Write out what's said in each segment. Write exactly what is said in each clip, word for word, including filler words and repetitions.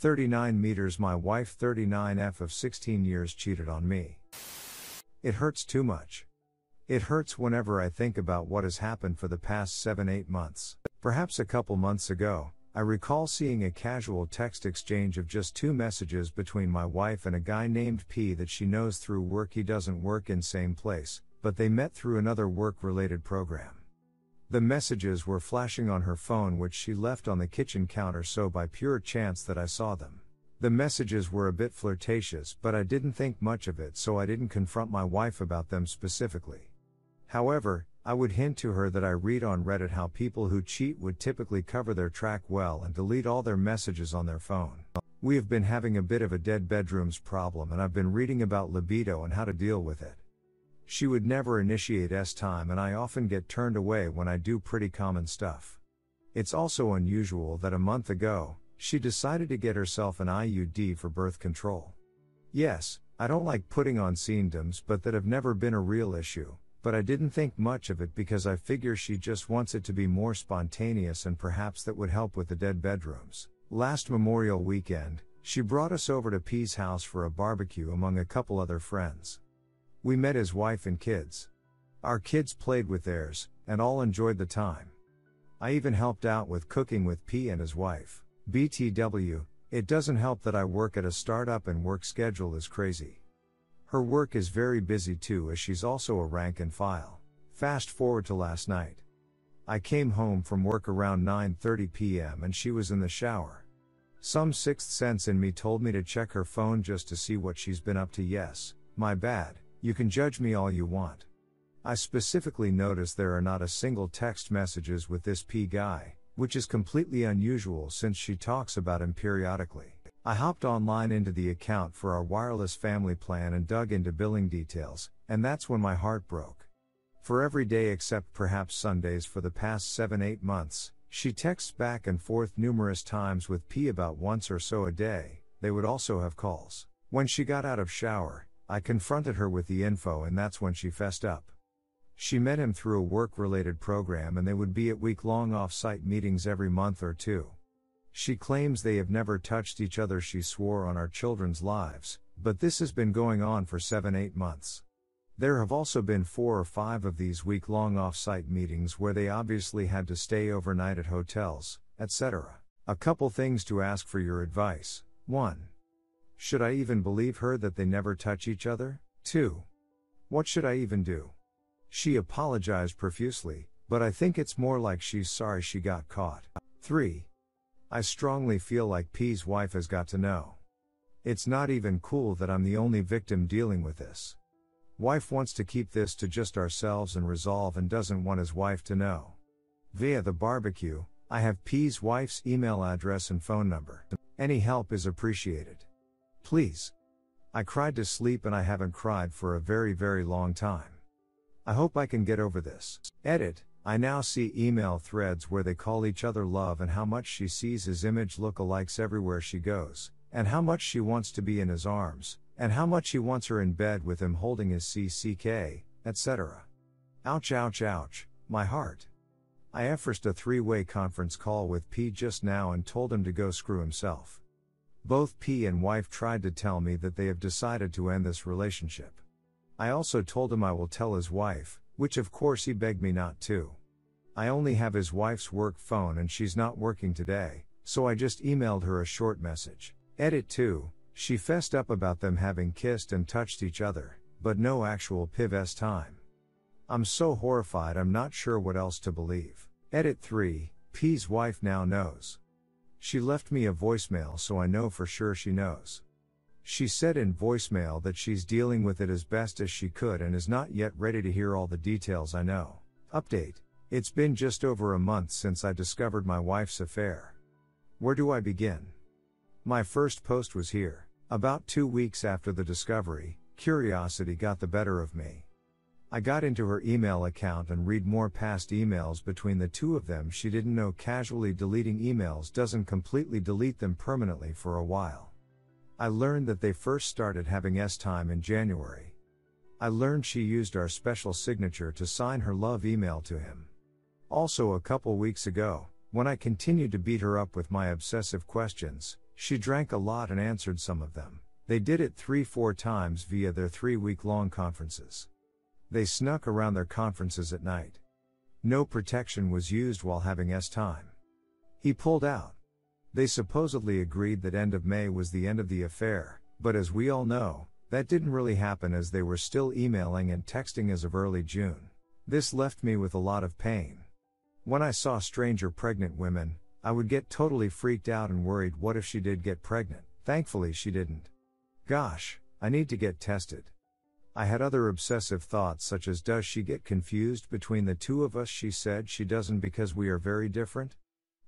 thirty-nine meters my wife thirty-nine F of sixteen years cheated on me. It hurts too much. It hurts whenever I think about what has happened for the past seven to eight months. Perhaps a couple months ago, I recall seeing a casual text exchange of just two messages between my wife and a guy named P that she knows through work. He doesn't work in same place, but they met through another work-related program. The messages were flashing on her phone, which she left on the kitchen counter, so by pure chance that I saw them. The messages were a bit flirtatious, but I didn't think much of it, so I didn't confront my wife about them specifically. However, I would hint to her that I read on Reddit how people who cheat would typically cover their track well and delete all their messages on their phone. We have been having a bit of a dead bedrooms problem, and I've been reading about libido and how to deal with it. She would never initiate s time, and I often get turned away when I do pretty common stuff. It's also unusual that a month ago, she decided to get herself an I U D for birth control. Yes, I don't like putting on condoms, but that have never been a real issue, but I didn't think much of it because I figure she just wants it to be more spontaneous, and perhaps that would help with the dead bedrooms. Last Memorial weekend, she brought us over to P's house for a barbecue among a couple other friends. We met his wife and kids. Our kids played with theirs, and all enjoyed the time. I even helped out with cooking with P and his wife. B T W, it doesn't help that I work at a startup and work schedule is crazy. Her work is very busy too, as she's also a rank and file. Fast forward to last night. I came home from work around nine thirty p m and she was in the shower. Some sixth sense in me told me to check her phone just to see what she's been up to. Yes, my bad. You can judge me all you want. I specifically noticed there are not a single text messages with this P guy, which is completely unusual since she talks about him periodically. I hopped online into the account for our wireless family plan and dug into billing details, and that's when my heart broke. For every day except perhaps Sundays for the past seven to eight months, she texts back and forth numerous times with P about once or so a day. They would also have calls. When she got out of shower, I confronted her with the info, and that's when she fessed up. She met him through a work-related program, and they would be at week-long off-site meetings every month or two. She claims they have never touched each other. She swore on our children's lives, but this has been going on for seven to eight months. There have also been four or five of these week-long off-site meetings where they obviously had to stay overnight at hotels, et cetera. A couple things to ask for your advice. one. Should I even believe her that they never touch each other? two. What should I even do? She apologized profusely, but I think it's more like she's sorry she got caught. three. I strongly feel like P's wife has got to know. It's not even cool that I'm the only victim dealing with this. Wife wants to keep this to just ourselves and resolve, and doesn't want his wife to know. Via the barbecue, I have P's wife's email address and phone number. Any help is appreciated. Please. I cried to sleep, and I haven't cried for a very very long time. I hope I can get over this. Edit. I now see email threads where they call each other love, and how much she sees his image lookalikes everywhere she goes, and how much she wants to be in his arms, and how much he wants her in bed with him holding his C C K, et cetera. Ouch ouch ouch, my heart. I efforced a three-way conference call with P just now and told him to go screw himself. Both P and wife tried to tell me that they have decided to end this relationship. I also told him I will tell his wife, which of course he begged me not to. I only have his wife's work phone, and she's not working today, so I just emailed her a short message. Edit two. She fessed up about them having kissed and touched each other, but no actual piv-s time. I'm so horrified I'm not sure what else to believe. Edit three. P's wife now knows. She left me a voicemail, so I know for sure she knows. She said in voicemail that she's dealing with it as best as she could and is not yet ready to hear all the details I know. Update. It's been just over a month since I discovered my wife's affair. Where do I begin? My first post was here. About two weeks after the discovery, curiosity got the better of me. I got into her email account and read more past emails between the two of them. She didn't know casually deleting emails doesn't completely delete them permanently for a while. I learned that they first started having s time in January. I learned she used our special signature to sign her love email to him. Also, a couple weeks ago, when I continued to beat her up with my obsessive questions, She drank a lot and answered some of them. They did it three four times via their three-week-long conferences. They snuck around their conferences at night. No protection was used while having S time. He pulled out. They supposedly agreed that end of May was the end of the affair, but as we all know, that didn't really happen as they were still emailing and texting as of early June. This left me with a lot of pain. When I saw stranger pregnant women, I would get totally freaked out and worried what if she did get pregnant. Thankfully she didn't. Gosh, I need to get tested. I had other obsessive thoughts such as, does she get confused between the two of us? She said she doesn't because we are very different.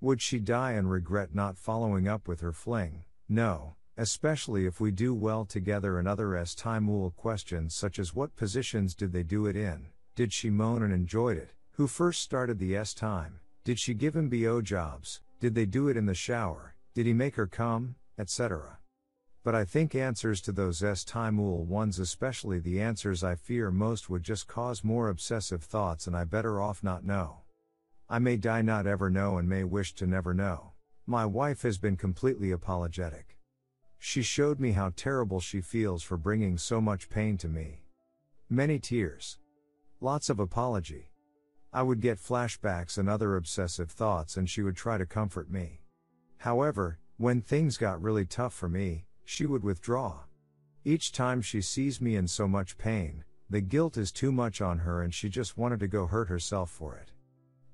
Would she die and regret not following up with her fling? No, especially if we do well together. And other S time ool questions such as, what positions did they do it in? Did she moan and enjoyed it? Who first started the S time? Did she give him B O jobs? Did they do it in the shower? Did he make her come? et cetera. But I think answers to those S time ool ones, especially the answers I fear most, would just cause more obsessive thoughts, and I better off not know. I may die not ever know and may wish to never know. My wife has been completely apologetic. She showed me how terrible she feels for bringing so much pain to me. Many tears. Lots of apology. I would get flashbacks and other obsessive thoughts, and she would try to comfort me. However, when things got really tough for me, she would withdraw. Each time she sees me in so much pain, the guilt is too much on her and she just wanted to go hurt herself for it.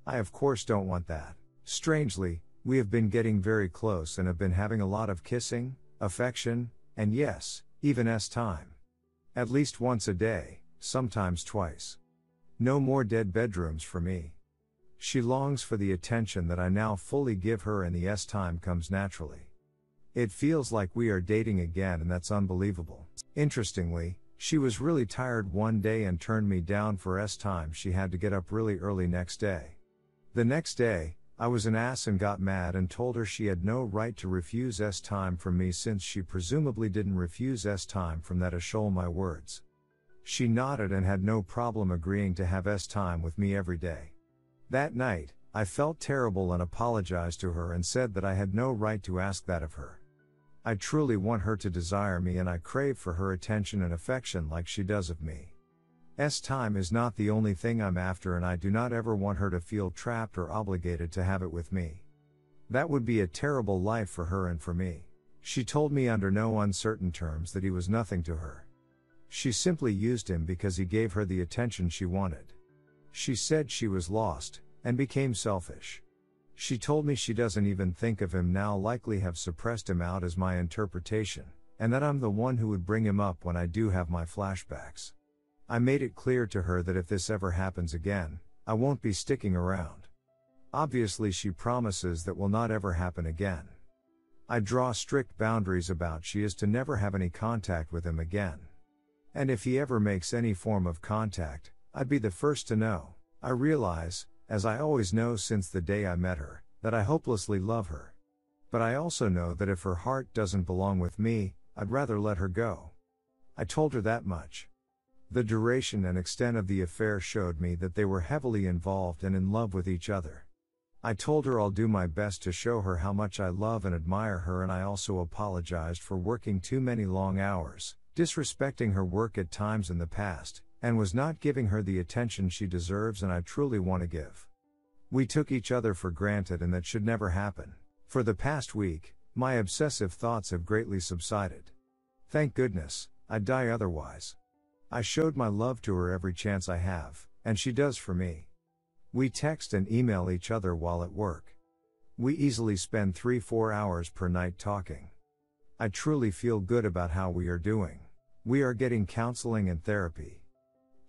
I of course don't want that. Strangely, we have been getting very close and have been having a lot of kissing, affection, and yes, even S time. At least once a day, sometimes twice. No more dead bedrooms for me. She longs for the attention that I now fully give her, and the S time comes naturally. It feels like we are dating again, and that's unbelievable. Interestingly, she was really tired one day and turned me down for S time. She had to get up really early next day. The next day, I was an ass and got mad and told her she had no right to refuse S time from me, since she presumably didn't refuse S time from that asshole. My words. She nodded and had no problem agreeing to have S time with me every day. That night, I felt terrible and apologized to her and said that I had no right to ask that of her. I truly want her to desire me, and I crave for her attention and affection like she does of me. S time is not the only thing I'm after, and I do not ever want her to feel trapped or obligated to have it with me. That would be a terrible life for her and for me. She told me under no uncertain terms that he was nothing to her. She simply used him because he gave her the attention she wanted. She said she was lost and became selfish. She told me she doesn't even think of him now, likely have suppressed him out, as my interpretation, and that I'm the one who would bring him up when I do have my flashbacks. I made it clear to her that if this ever happens again, I won't be sticking around. Obviously she promises that will not ever happen again. I draw strict boundaries about she is to never have any contact with him again. And if he ever makes any form of contact, I'd be the first to know. I realize, as I always know since the day I met her, that I hopelessly love her. But I also know that if her heart doesn't belong with me, I'd rather let her go. I told her that much. The duration and extent of the affair showed me that they were heavily involved and in love with each other. I told her I'll do my best to show her how much I love and admire her, and I also apologized for working too many long hours, disrespecting her work at times in the past, and was not giving her the attention she deserves and I truly want to give. We took each other for granted, and that should never happen. For the past week, my obsessive thoughts have greatly subsided. Thank goodness, I'd die otherwise. I showed my love to her every chance I have, and she does for me. We text and email each other while at work. We easily spend three to four hours per night talking. I truly feel good about how we are doing. We are getting counseling and therapy.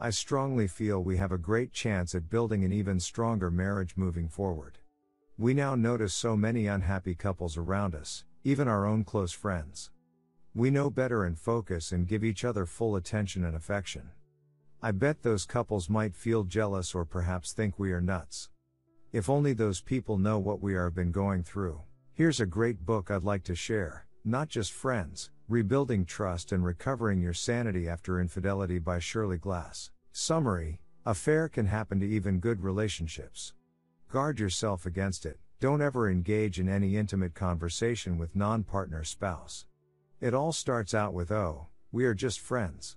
I strongly feel we have a great chance at building an even stronger marriage moving forward. We now notice so many unhappy couples around us, even our own close friends. We know better and focus and give each other full attention and affection. I bet those couples might feel jealous or perhaps think we are nuts. If only those people know what we have been going through. Here's a great book I'd like to share, Not Just Friends, Rebuilding Trust and Recovering Your Sanity After Infidelity by Shirley Glass. Summary: affair can happen to even good relationships. Guard yourself against it, Don't ever engage in any intimate conversation with non-partner spouse. It all starts out with, "Oh, we are just friends."